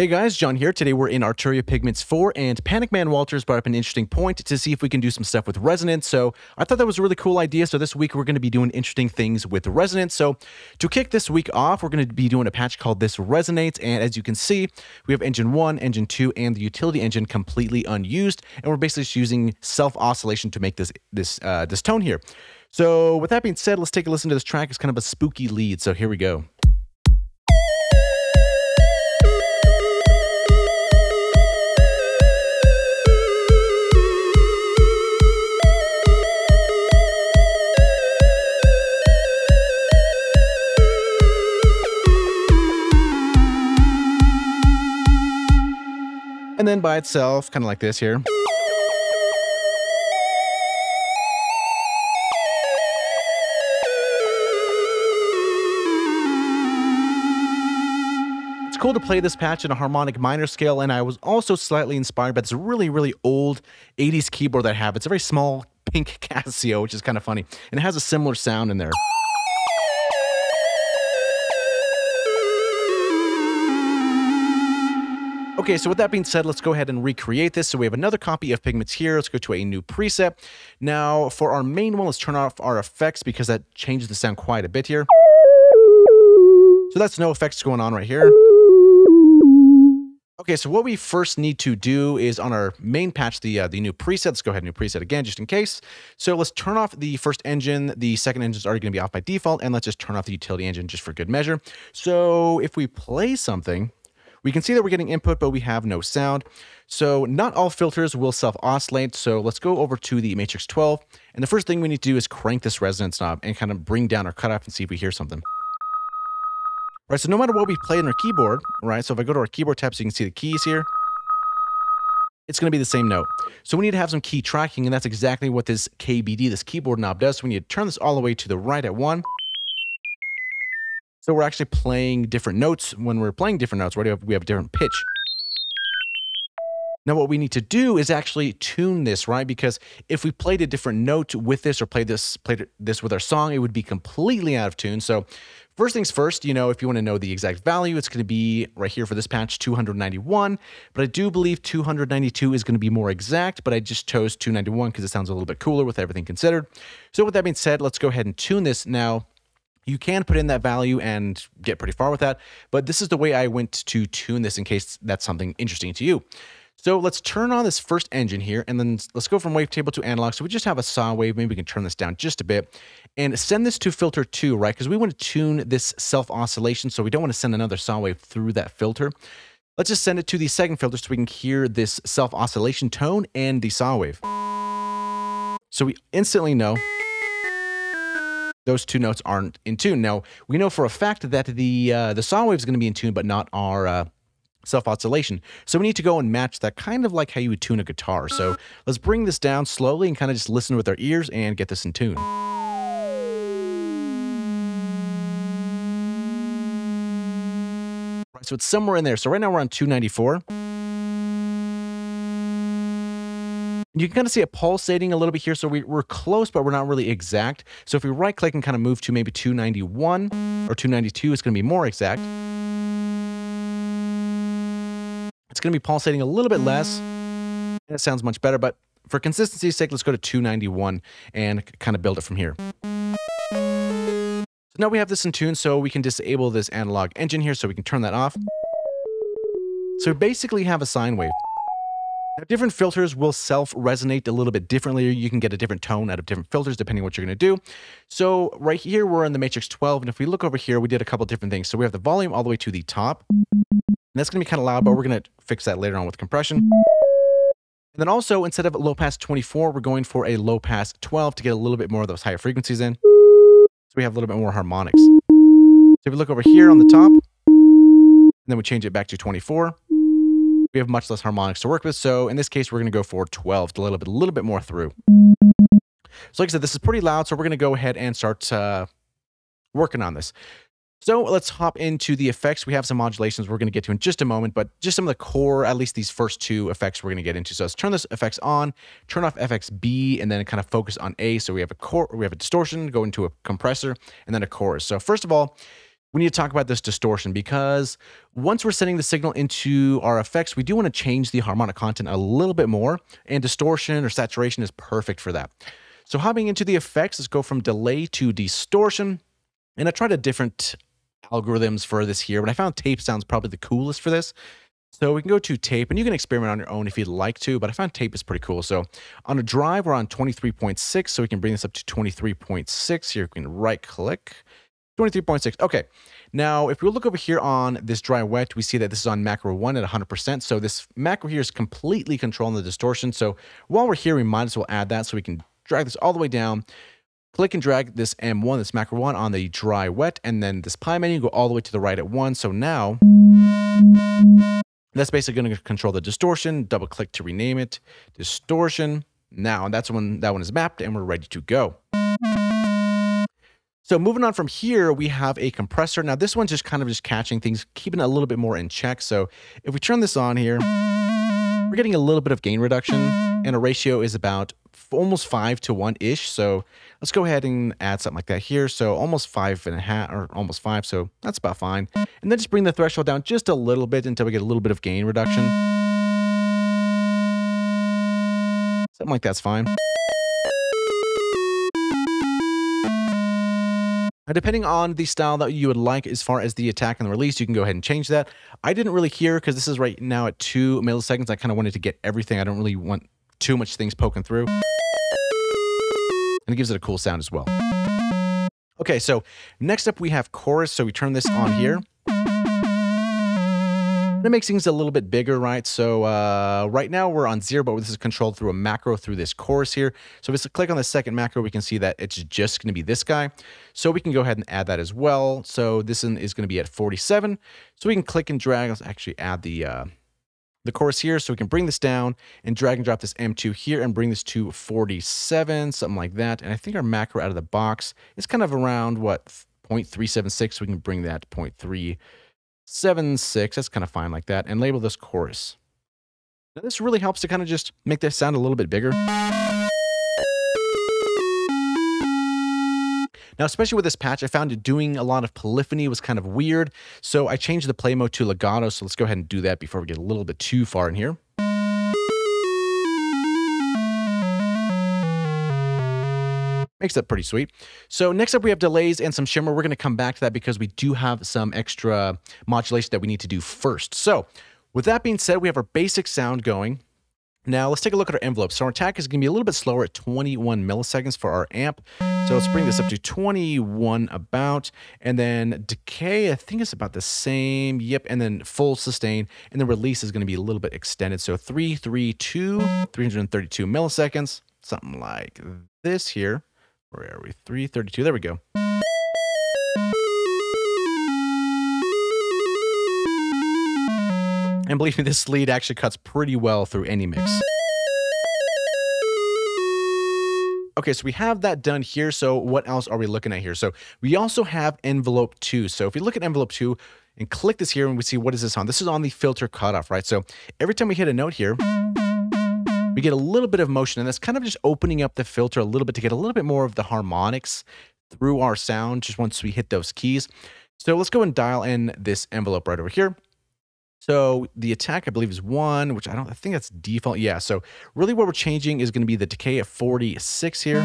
Hey guys, John here. Today we're in Arturia Pigments 4, and Panic Man Walters brought up an interesting point to see if we can do some stuff with resonance. So I thought that was a really cool idea. So this week we're going to be doing interesting things with resonance. So to kick this week off, we're going to be doing a patch called This Resonates. And as you can see, we have engine 1, engine 2, and the utility engine completely unused. And we're basically just using self-oscillation to make this tone here. So with that being said, let's take a listen to this track. It's kind of a spooky lead. So here we go. And then by itself, kind of like this here. It's cool to play this patch in a harmonic minor scale, and I was also slightly inspired by this really, really old 80s keyboard that I have. It's a very small pink Casio, which is kind of funny, and it has a similar sound in there. Okay, so with that being said, let's go ahead and recreate this. So we have another copy of Pigments here. Let's go to a new preset. Now, for our main one, let's turn off our effects because that changes the sound quite a bit here. So that's no effects going on right here. Okay, so what we first need to do is on our main patch, the new preset. Let's go ahead and new preset again, just in case. So let's turn off the first engine. The second engine is already going to be off by default, and let's just turn off the utility engine just for good measure. So if we play something, we can see that we're getting input, but we have no sound. So not all filters will self-oscillate. So let's go over to the Matrix 12. And the first thing we need to do is crank this resonance knob and kind of bring down our cutoff and see if we hear something. All right, so no matter what we play on our keyboard, right? So if I go to our keyboard tab, so you can see the keys here, it's going to be the same note. So we need to have some key tracking, and that's exactly what this KBD, this keyboard knob, does. So we need to turn this all the way to the right at 1. So we're actually playing different notes. When we're playing different notes, right, we have a different pitch. Now what we need to do is actually tune this, right? Because if we played a different note with this or played this with our song, it would be completely out of tune. So first things first, you know, if you want to know the exact value, it's going to be right here for this patch, 291. But I do believe 292 is going to be more exact, but I just chose 291 because it sounds a little bit cooler with everything considered. So with that being said, let's go ahead and tune this now. You can put in that value and get pretty far with that, but this is the way I went to tune this in case that's something interesting to you. So let's turn on this first engine here, and then let's go from wavetable to analog. So we just have a saw wave. Maybe we can turn this down just a bit and send this to filter 2, right? Because we want to tune this self-oscillation, so we don't want to send another saw wave through that filter. Let's just send it to the second filter so we can hear this self-oscillation tone and the saw wave. So we instantly know those two notes aren't in tune. Now, we know for a fact that the saw wave is going to be in tune, but not our self-oscillation. So we need to go and match that, kind of like how you would tune a guitar. So let's bring this down slowly and kind of just listen with our ears and get this in tune. Right, so it's somewhere in there. So right now we're on 294. You can kind of see it pulsating a little bit here. So we're close, but we're not really exact. So if we right click and kind of move to maybe 291 or 292, it's going to be more exact. It's going to be pulsating a little bit less. And it sounds much better, but for consistency's sake, let's go to 291 and kind of build it from here. So now we have this in tune, so we can disable this analog engine here, so we can turn that off. So we basically have a sine wave. Now, different filters will self-resonate a little bit differently. You can get a different tone out of different filters depending on what you're going to do. So right here, we're in the Matrix 12. And if we look over here, we did a couple different things. So we have the volume all the way to the top. And that's going to be kind of loud, but we're going to fix that later on with compression. And then also, instead of low pass 24, we're going for a low pass 12 to get a little bit more of those higher frequencies in. So we have a little bit more harmonics. So if we look over here on the top, and then we change it back to 24. We have much less harmonics to work with, so in this case, we're going to go for 12, a little bit more through. So like I said, this is pretty loud, so we're going to go ahead and start working on this. So let's hop into the effects. We have some modulations we're going to get to in just a moment, but just some of the core, at least these first two effects we're going to get into. So let's turn this effects on, turn off FX B, and then kind of focus on A. So we have a distortion, go into a compressor, and then a chorus. So first of all, we need to talk about this distortion, because once we're sending the signal into our effects, we do want to change the harmonic content a little bit more, and distortion or saturation is perfect for that. So hopping into the effects, let's go from delay to distortion. And I tried a different algorithms for this here, but I found tape sounds probably the coolest for this. So we can go to tape, and you can experiment on your own if you'd like to, but I found tape is pretty cool. So on a drive, we're on 23.6, so we can bring this up to 23.6. Here we can right click. 23.6. Okay. Now, if we look over here on this dry wet, we see that this is on macro 1 at 100%. So this macro here is completely controlling the distortion. So while we're here, we might as well add that, so we can drag this all the way down. Click and drag this M1, this macro 1 on the dry wet, and then this pie menu, go all the way to the right at 1. So now that's basically going to control the distortion. Double click to rename it. Distortion. Now, and that's when that one is mapped and we're ready to go. So moving on from here, we have a compressor. Now this one's just kind of just catching things, keeping it a little bit more in check. So if we turn this on here, we're getting a little bit of gain reduction, and a ratio is about almost 5 to 1-ish. So let's go ahead and add something like that here. So almost 5.5 or almost 5. So that's about fine. And then just bring the threshold down just a little bit until we get a little bit of gain reduction. Something like that's fine. Now, depending on the style that you would like as far as the attack and the release, you can go ahead and change that. I didn't really hear because this is right now at 2 milliseconds. I kind of wanted to get everything. I don't really want too much things poking through. And it gives it a cool sound as well. Okay, so next up we have chorus. So we turn this on here. And it makes things a little bit bigger, right? So right now we're on 0, but this is controlled through a macro through this chorus here. So if we click on the second macro, we can see that it's just going to be this guy. So we can go ahead and add that as well. So this one is going to be at 47. So we can click and drag. Let's actually add the chorus here. So we can bring this down and drag and drop this M2 here and bring this to 47, something like that. And I think our macro out of the box is kind of around, what, 0.376. So we can bring that to 0.376, that's kind of fine like that, and label this chorus. Now this really helps to kind of just make this sound a little bit bigger. Now, especially with this patch, I found it doing a lot of polyphony was kind of weird, so I changed the play mode to legato, so let's go ahead and do that before we get a little bit too far in here. Makes that pretty sweet. So next up, we have delays and some shimmer. We're going to come back to that because we do have some extra modulation that we need to do first. So with that being said, we have our basic sound going. Now let's take a look at our envelope. So our attack is going to be a little bit slower at 21 milliseconds for our amp. So let's bring this up to 21 about. And then decay, I think it's about the same. Yep. And then full sustain. And the release is going to be a little bit extended. So 332 milliseconds, something like this here. Where are we? 332. There we go. And believe me, this lead actually cuts pretty well through any mix. Okay, so we have that done here. So what else are we looking at here? So we also have envelope 2. So if we look at envelope 2 and click this here and we see what is this on? This is on the filter cutoff, right? So every time we hit a note here, we get a little bit of motion, and that's kind of just opening up the filter a little bit to get a little bit more of the harmonics through our sound just once we hit those keys. So let's go and dial in this envelope right over here. So the attack, I believe, is 1, which I think that's default. Yeah, so really what we're changing is going to be the decay of 46 here.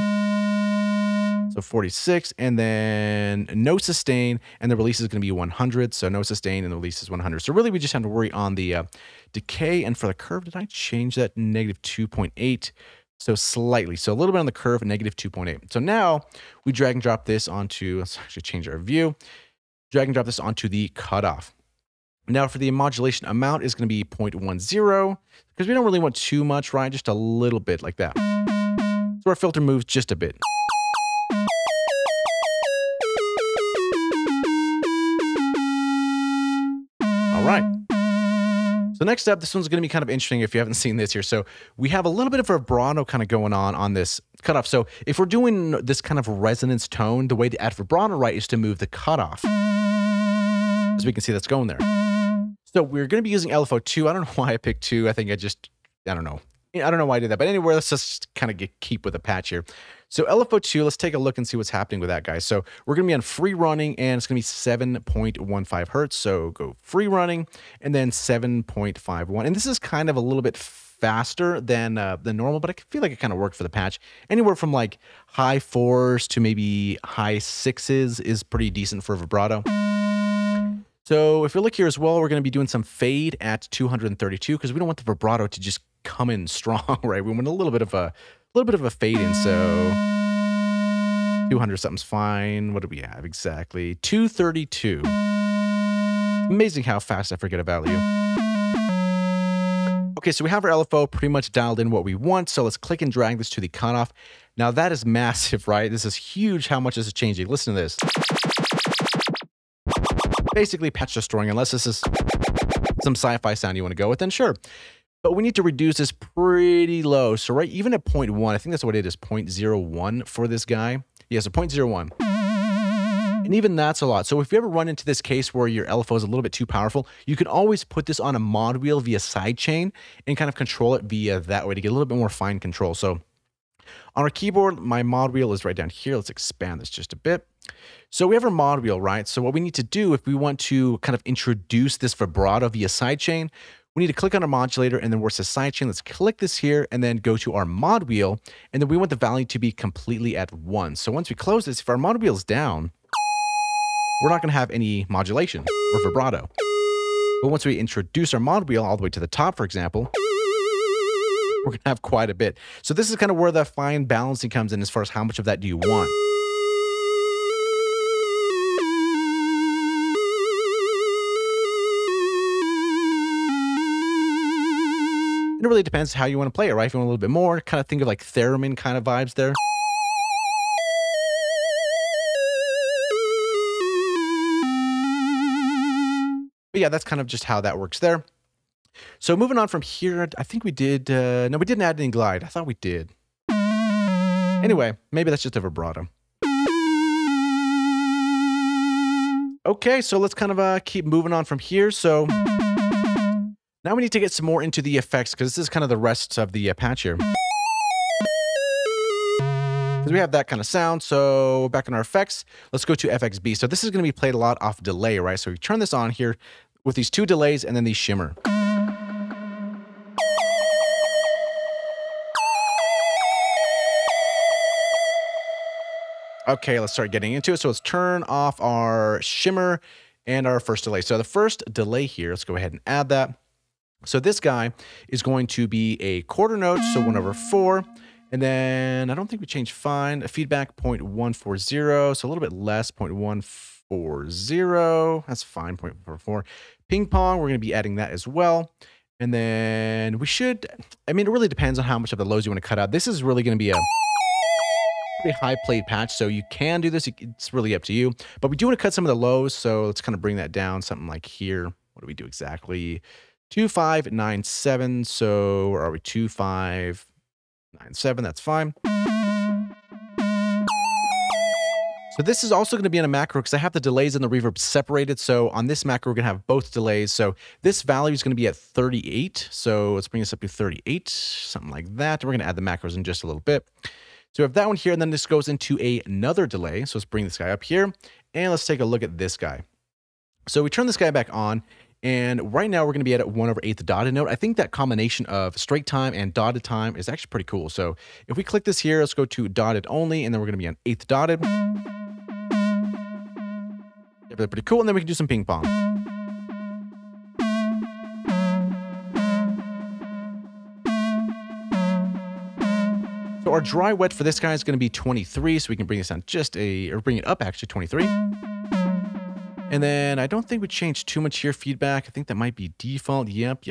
So 46, and then no sustain, and the release is going to be 100. So no sustain, and the release is 100. So really, we just have to worry on the decay. And for the curve, did I change that? Negative 2.8, so slightly. So a little bit on the curve, negative 2.8. So now we drag and drop this onto, let's actually change our view, drag and drop this onto the cutoff. Now for the modulation amount is going to be 0.10, because we don't really want too much, right? Just a little bit like that. So our filter moves just a bit. Right. So next up, this one's going to be kind of interesting if you haven't seen this here. So we have a little bit of a vibrato kind of going on this cutoff. So if we're doing this kind of resonance tone, the way to add vibrato right is to move the cutoff. As we can see, that's going there. So we're going to be using LFO 2. I don't know why I picked 2. I think I don't know. I don't know why I did that, but anyway, let's just kind of keep with a patch here. So LFO2, let's take a look and see what's happening with that, guys. So we're going to be on free running, and it's going to be 7.15 hertz. So go free running, and then 7.51. And this is kind of a little bit faster than normal, but I feel like it kind of worked for the patch. Anywhere from like high fours to maybe high sixes is pretty decent for vibrato. So if you look here as well, we're going to be doing some fade at 232 because we don't want the vibrato to just come in strong, right? We want a little bit of a fade in. So 200 something's fine. What do we have exactly? 232. Amazing how fast I forget a value. Okay, so we have our LFO pretty much dialed in what we want. So let's click and drag this to the cutoff. Now that is massive, right? This is huge. How much is it changing? Listen to this. Basically, patch destroying, unless this is some sci-fi sound you want to go with, then sure. But we need to reduce this pretty low. So right, even at 0.1, I think that's what it is, 0.01 for this guy. Yeah, so 0.01. And even that's a lot. So if you ever run into this case where your LFO is a little bit too powerful, you can always put this on a mod wheel via sidechain and kind of control it via that way to get a little bit more fine control. So on our keyboard, my mod wheel is right down here. Let's expand this just a bit. So we have our mod wheel, right? So what we need to do if we want to kind of introduce this vibrato via sidechain, we need to click on our modulator and then where it says sidechain, let's click this here and then go to our mod wheel. And then we want the value to be completely at 1. So once we close this, if our mod wheel is down, we're not going to have any modulation or vibrato. But once we introduce our mod wheel all the way to the top, for example, we're going to have quite a bit. So this is kind of where the fine balancing comes in as far as how much of that do you want. It really depends how you want to play it, right? If you want a little bit more, kind of think of like theremin kind of vibes there. But yeah, that's kind of just how that works there. So moving on from here, I think we did, no, we didn't add any glide. I thought we did. Anyway, maybe that's just a vibrato. Okay, so let's kind of keep moving on from here. So now we need to get some more into the effects because this is kind of the rest of the patch here. Because we have that kind of sound. So back in our effects, let's go to FXB. So this is going to be played a lot off delay, right? So we turn this on here with these two delays and then the shimmer. Okay, let's start getting into it. So let's turn off our shimmer and our first delay. So the first delay here, let's go ahead and add that. So this guy is going to be a quarter note, so 1/4. And then I don't think we changed fine. A feedback 0.140, so a little bit less, 0.140. That's fine, 0.44. Ping pong, we're going to be adding that as well. And then we should, I mean, it really depends on how much of the lows you want to cut out. This is really going to be a pretty high played patch, so you can do this. It's really up to you. But we do want to cut some of the lows, so let's kind of bring that down, something like here. What do we do exactly? 2597. So are we 2597? That's fine. So this is also going to be in a macro because I have the delays and the reverb separated. So on this macro, we're going to have both delays. So this value is going to be at 38. So let's bring this up to 38, something like that. We're going to add the macros in just a little bit. So we have that one here, and then this goes into another delay. So let's bring this guy up here and let's take a look at this guy. So we turn this guy back on. And right now we're going to be at 1/8 dotted note. I think that combination of straight time and dotted time is actually pretty cool. So if we click this here, let's go to dotted only, and then we're going to be on 1/8 dotted. They're pretty cool. And then we can do some ping pong. So our dry wet for this guy is going to be 23. So we can bring this down just or bring it up actually 23. And then I don't think we changed too much here. Feedback, I think that might be default. Yep.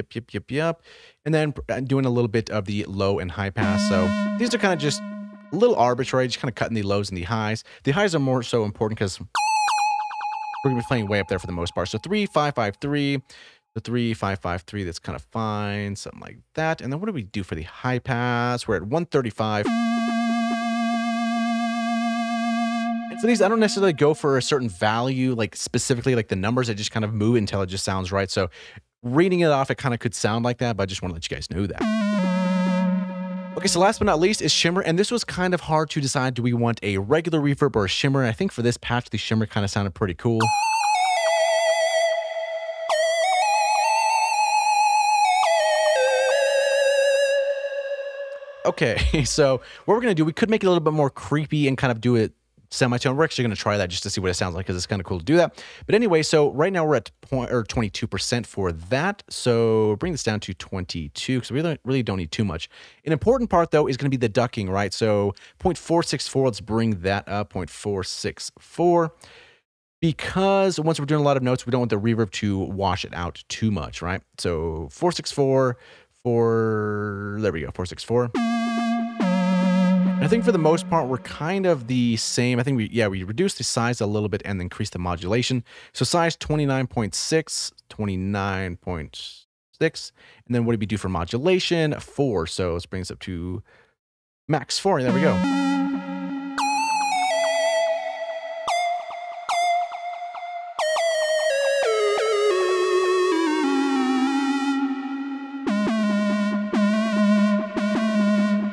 And then doing a little bit of the low and high pass. So these are kind of just a little arbitrary, just kind of cutting the lows and the highs. The highs are more so important because we're going to be playing way up there for the most part. So 3, 5, 5, 3. The 3, 5, 5, 3, that's kind of fine. Something like that. And then what do we do for the high pass? We're at 135. For these, I don't necessarily go for a certain value, like specifically like the numbers. I just kind of move until it just sounds right. So reading it off, it kind of could sound like that, but I just want to let you guys know that. Okay, so last but not least is shimmer, and this was kind of hard to decide. Do we want a regular reverb or a shimmer? And I think for this patch, the shimmer kind of sounded pretty cool. Okay, so what we're going to do, we could make it a little bit more creepy and kind of do it semitone. We're actually going to try that just to see what it sounds like because it's kind of cool to do that. But anyway, so right now we're at 22% for that. So bring this down to 22 because we really don't need too much. An important part though is going to be the ducking, right? So 0.464, let's bring that up, 0.464. Because once we're doing a lot of notes, we don't want the reverb to wash it out too much, right? So 464, there we go, 464. I think for the most part, we're kind of the same. I think we reduced the size a little bit and increased the modulation. So size 29.6, 29.6. And then what did we do for modulation? 4. So let's bring this up to max 4. There we go.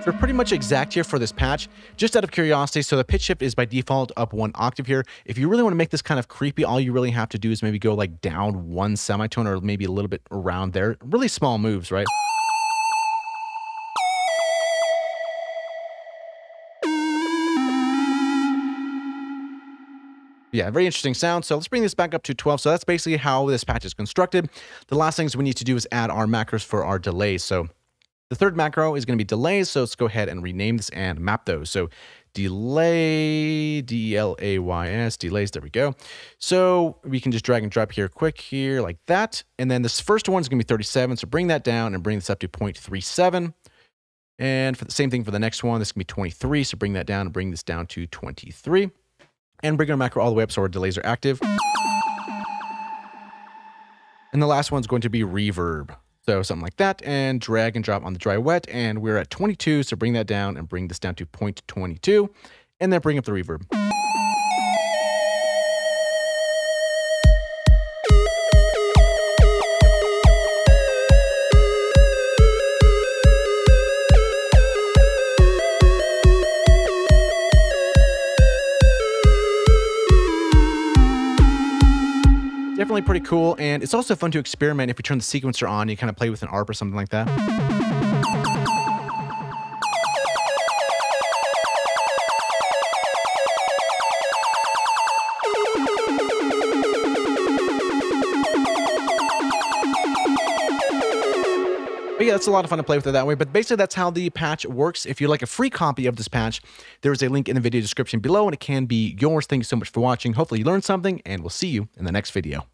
They're pretty much exact here for this patch. Just out of curiosity, so the pitch shift is by default up 1 octave here. If you really want to make this kind of creepy, all you really have to do is maybe go like down 1 semitone or maybe a little bit around there. Really small moves, right? Yeah, very interesting sound. So let's bring this back up to 12. So that's basically how this patch is constructed. The last things we need to do is add our macros for our delays. So the third macro is going to be delays, so let's go ahead and rename this and map those. So delay, D-E-L-A-Y-S, delays, there we go. So we can just drag and drop here quick here like that. And then this first one is going to be 37, so bring that down and bring this up to 0.37. And for the same thing for the next one, this can be 23, so bring that down and bring this down to 23. And bring our macro all the way up so our delays are active. And the last one's going to be reverb. So something like that, and drag and drop on the dry wet, and we're at 22, so bring that down and bring this down to 0.22, and then bring up the reverb. Definitely pretty cool, and it's also fun to experiment. If you turn the sequencer on, you kind of play with an ARP or something like that. But yeah, that's a lot of fun to play with it that way. But basically, that's how the patch works. If you'd like a free copy of this patch, there is a link in the video description below, and it can be yours. Thank you so much for watching. Hopefully, you learned something, and we'll see you in the next video.